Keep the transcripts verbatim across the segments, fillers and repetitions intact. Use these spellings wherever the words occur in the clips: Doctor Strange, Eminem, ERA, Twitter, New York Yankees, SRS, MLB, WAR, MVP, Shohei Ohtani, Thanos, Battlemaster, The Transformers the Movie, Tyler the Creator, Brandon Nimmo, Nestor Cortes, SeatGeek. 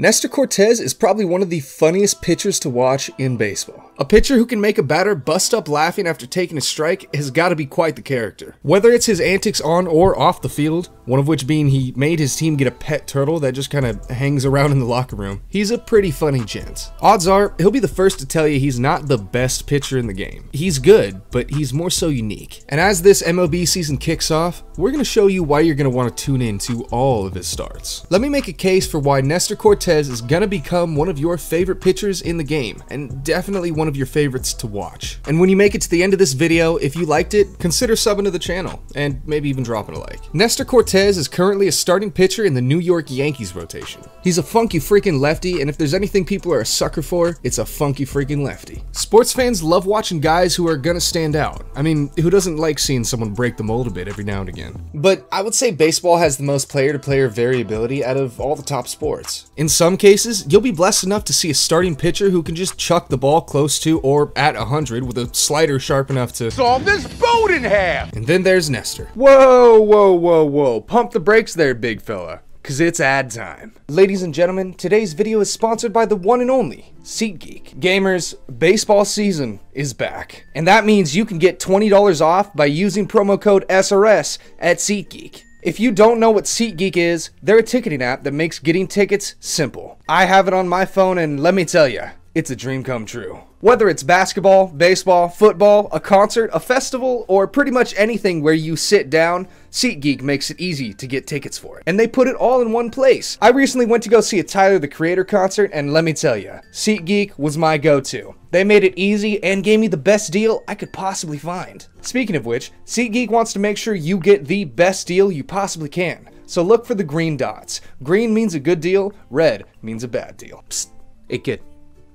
Nestor Cortes is probably one of the funniest pitchers to watch in baseball. A pitcher who can make a batter bust up laughing after taking a strike has got to be quite the character. Whether it's his antics on or off the field, one of which being he made his team get a pet turtle that just kind of hangs around in the locker room, he's a pretty funny gent. Odds are, he'll be the first to tell you he's not the best pitcher in the game. He's good, but he's more so unique. And as this M L B season kicks off, we're going to show you why you're going to want to tune in to all of his starts. Let me make a case for why Nestor Cortes is gonna become one of your favorite pitchers in the game, and definitely one of your favorites to watch. And when you make it to the end of this video, if you liked it, consider subbing to the channel, and maybe even dropping a like. Nestor Cortes is currently a starting pitcher in the New York Yankees rotation. He's a funky freaking lefty, and if there's anything people are a sucker for, it's a funky freaking lefty. Sports fans love watching guys who are gonna stand out. I mean, who doesn't like seeing someone break the mold a bit every now and again? But I would say baseball has the most player-to-player variability out of all the top sports. In In some cases, you'll be blessed enough to see a starting pitcher who can just chuck the ball close to or at one hundred with a slider sharp enough to saw this boat in half. And then there's Nestor. Whoa, whoa, whoa, whoa. Pump the brakes there, big fella, because it's ad time. Ladies and gentlemen, today's video is sponsored by the one and only SeatGeek. Gamers, baseball season is back, and that means you can get twenty dollars off by using promo code S R S at SeatGeek. If you don't know what SeatGeek is, they're a ticketing app that makes getting tickets simple. I have it on my phone, and let me tell you, it's a dream come true. Whether it's basketball, baseball, football, a concert, a festival, or pretty much anything where you sit down, SeatGeek makes it easy to get tickets for it. And they put it all in one place. I recently went to go see a Tyler the Creator concert, and let me tell you, SeatGeek was my go-to. They made it easy and gave me the best deal I could possibly find. Speaking of which, SeatGeek wants to make sure you get the best deal you possibly can. So look for the green dots. Green means a good deal, red means a bad deal. Psst, hey kid,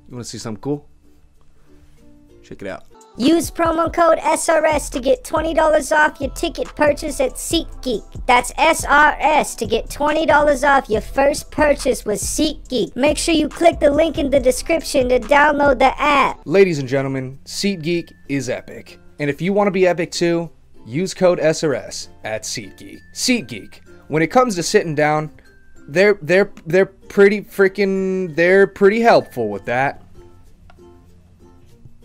you wanna see something cool? Check it out. Use promo code S R S to get twenty dollars off your ticket purchase at SeatGeek. That's S R S to get twenty dollars off your first purchase with SeatGeek. Make sure you click the link in the description to download the app. Ladies and gentlemen, SeatGeek is epic. And if you want to be epic too, use code S R S at SeatGeek. SeatGeek, when it comes to sitting down, they're, they're, they're pretty freaking, they're pretty helpful with that.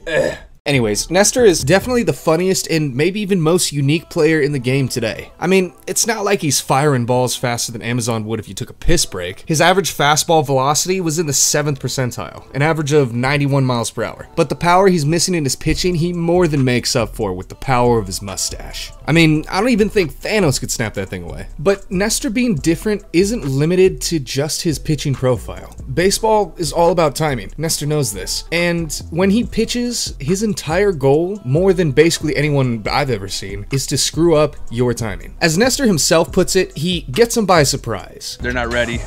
Ugh. Anyways, Nestor is definitely the funniest and maybe even most unique player in the game today. I mean, it's not like he's firing balls faster than Amazon would if you took a piss break. His average fastball velocity was in the seventh percentile, an average of ninety-one miles per hour. But the power he's missing in his pitching, he more than makes up for with the power of his mustache. I mean, I don't even think Thanos could snap that thing away. But Nestor being different isn't limited to just his pitching profile. Baseball is all about timing. Nestor knows this. And when he pitches, his entire entire goal, more than basically anyone I've ever seen, is to screw up your timing. As Nestor himself puts it, he gets them by surprise. They're not ready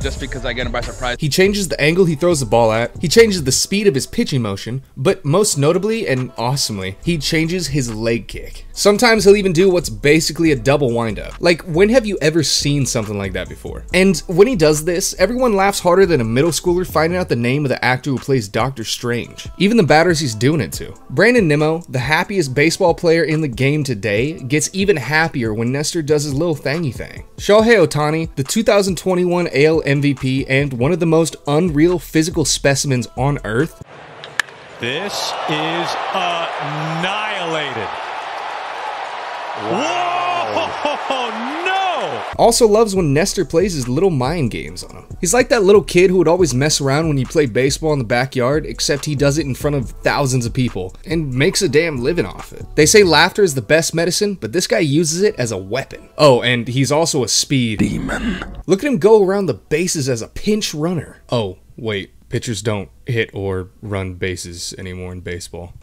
just because I get them by surprise. He changes the angle he throws the ball at, he changes the speed of his pitching motion, but most notably and awesomely, he changes his leg kick. Sometimes he'll even do what's basically a double windup. Like, when have you ever seen something like that before? And when he does this, everyone laughs harder than a middle schooler finding out the name of the actor who plays Doctor Strange. Even the batters he's doing it to. Brandon Nimmo, the happiest baseball player in the game today, gets even happier when Nestor does his little thangy thing. Shohei Ohtani, the two thousand twenty-one A L M V P and one of the most unreal physical specimens on earth. This is annihilated. Wow. Whoa, no! Also loves when Nestor plays his little mind games on him. He's like that little kid who would always mess around when you play baseball in the backyard, except he does it in front of thousands of people and makes a damn living off it. They say laughter is the best medicine, but this guy uses it as a weapon. Oh, and he's also a speed demon. Look at him go around the bases as a pinch runner. Oh, wait, pitchers don't hit or run bases anymore in baseball.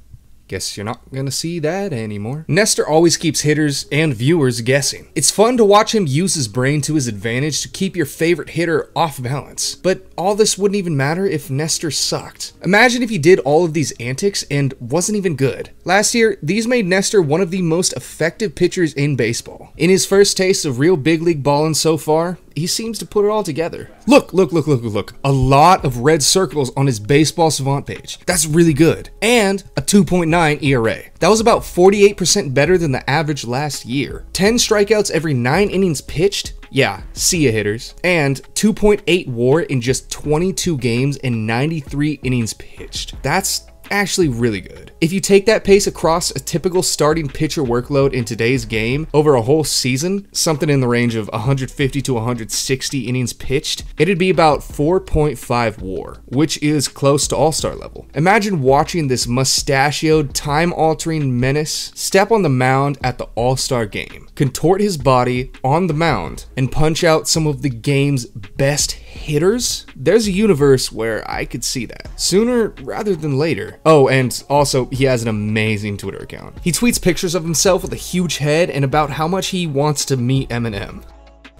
Guess you're not gonna see that anymore. Nestor always keeps hitters and viewers guessing. It's fun to watch him use his brain to his advantage to keep your favorite hitter off balance. But all this wouldn't even matter if Nestor sucked. Imagine if he did all of these antics and wasn't even good. Last year, these made Nestor one of the most effective pitchers in baseball. In his first taste of real big league ballin' so far, he seems to put it all together. Look, look, look, look, look. A lot of red circles on his baseball savant page. That's really good. And a two point nine E R A. That was about forty-eight percent better than the average last year. ten strikeouts every nine innings pitched. Yeah, see ya, hitters. And two point eight WAR in just twenty-two games and ninety-three innings pitched. That's actually really good. If you take that pace across a typical starting pitcher workload in today's game over a whole season, something in the range of one hundred fifty to one hundred sixty innings pitched, it'd be about four point five WAR, which is close to all-star level. Imagine watching this mustachioed, time-altering menace step on the mound at the all-star game, contort his body on the mound, and punch out some of the game's best hitters? There's a universe where I could see that sooner rather than later. Oh, and also, he has an amazing Twitter account. He tweets pictures of himself with a huge head and about how much he wants to meet Eminem.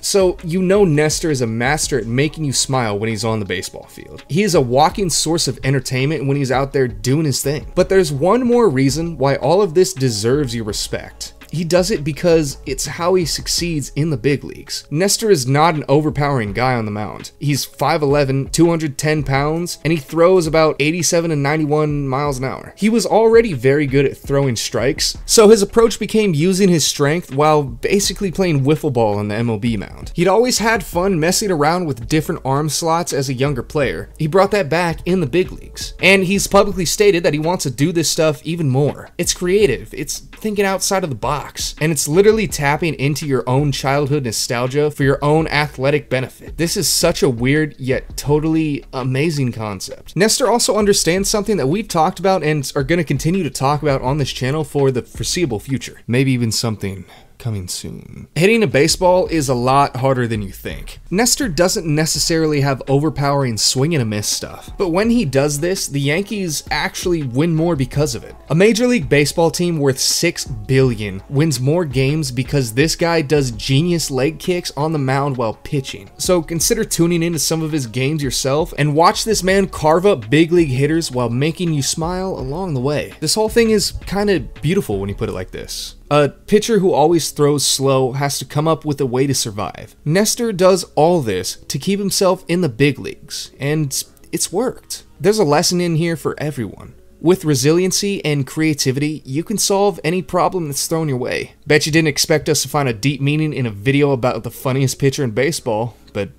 So, you know Nestor is a master at making you smile when he's on the baseball field. He is a walking source of entertainment when he's out there doing his thing. But there's one more reason why all of this deserves your respect. He does it because it's how he succeeds in the big leagues. Nestor is not an overpowering guy on the mound. He's five eleven, two hundred ten pounds, and he throws about eighty-seven and ninety-one miles an hour. He was already very good at throwing strikes, so his approach became using his strength while basically playing wiffle ball on the M L B mound. He'd always had fun messing around with different arm slots as a younger player. He brought that back in the big leagues, and he's publicly stated that he wants to do this stuff even more. It's creative, it's thinking outside of the box. And it's literally tapping into your own childhood nostalgia for your own athletic benefit. This is such a weird yet totally amazing concept. Nestor also understands something that we've talked about and are going to continue to talk about on this channel for the foreseeable future. Maybe even something coming soon. Hitting a baseball is a lot harder than you think. Nestor doesn't necessarily have overpowering swing and a miss stuff, but when he does this, the Yankees actually win more because of it. A Major League Baseball team worth six billion dollars wins more games because this guy does genius leg kicks on the mound while pitching. So consider tuning into some of his games yourself and watch this man carve up big league hitters while making you smile along the way. This whole thing is kind of beautiful when you put it like this. A pitcher who always throws slow has to come up with a way to survive. Nestor does all this to keep himself in the big leagues, and it's worked. There's a lesson in here for everyone. With resiliency and creativity, you can solve any problem that's thrown your way. Bet you didn't expect us to find a deep meaning in a video about the funniest pitcher in baseball, but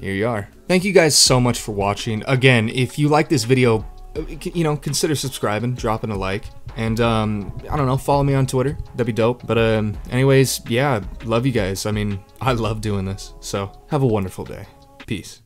here you are. Thank you guys so much for watching. Again, if you like this video, you know, consider subscribing, dropping a like, and um I don't know, follow me on Twitter. That'd be dope. But um anyways, yeah, love you guys. I mean, I love doing this, so have a wonderful day. Peace.